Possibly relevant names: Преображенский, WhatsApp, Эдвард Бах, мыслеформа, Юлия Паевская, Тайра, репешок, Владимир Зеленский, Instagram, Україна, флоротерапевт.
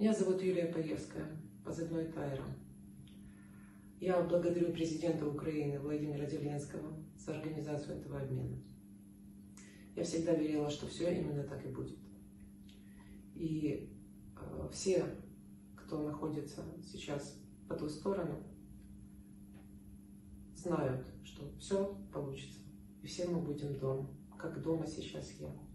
Меня зовут Юлия Паевская, позывной Тайра. Я благодарю президента Украины Владимира Зеленского за организацию этого обмена. Я всегда верила, что все именно так и будет. И все, кто находится сейчас по ту сторону, знают, что все получится. И все мы будем дома, как дома сейчас я.